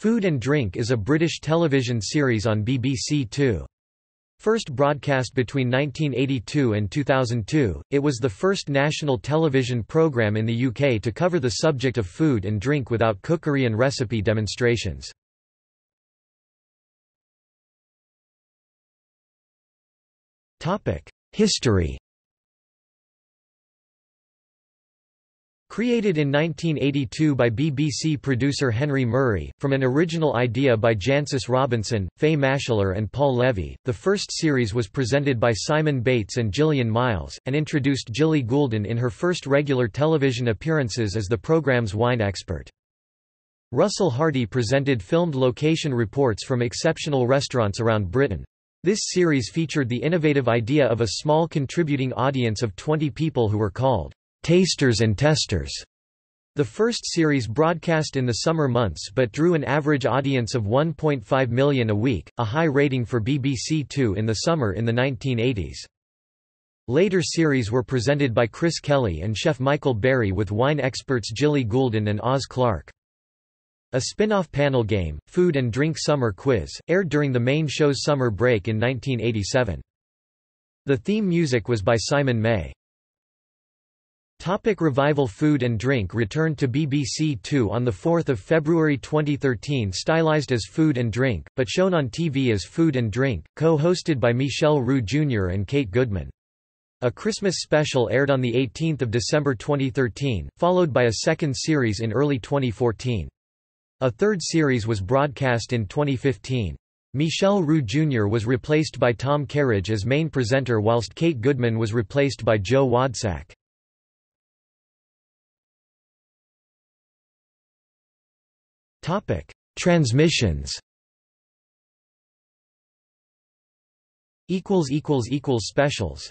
Food and Drink is a British television series on BBC Two. First broadcast between 1982 and 2002, it was the first national television programme in the UK to cover the subject of food and drink without cookery and recipe demonstrations. History. Created in 1982 by BBC producer Henry Murray, from an original idea by Jancis Robinson, Faye Mashler and Paul Levy, the first series was presented by Simon Bates and Gillian Miles, and introduced Jilly Goulden in her first regular television appearances as the programme's wine expert. Russell Hardy presented filmed location reports from exceptional restaurants around Britain. This series featured the innovative idea of a small contributing audience of 20 people who were called tasters and testers. The first series broadcast in the summer months but drew an average audience of 1.5 million a week, a high rating for BBC Two in the summer in the 1980s. Later series were presented by Chris Kelly and chef Michael Barry with wine experts Jilly Goulden and Oz Clark. A spin-off panel game, Food and Drink Summer Quiz, aired during the main show's summer break in 1987. The theme music was by Simon May. Topic revival. Food and Drink returned to BBC Two on 4 February 2013, stylised as Food and Drink, but shown on TV as Food and Drink, co-hosted by Michel Roux Jr. and Kate Goodman. A Christmas special aired on 18 December 2013, followed by a second series in early 2014. A third series was broadcast in 2015. Michel Roux Jr. was replaced by Tom Kerridge as main presenter, whilst Kate Goodman was replaced by Joe Wadsack. Transmissions. Specials.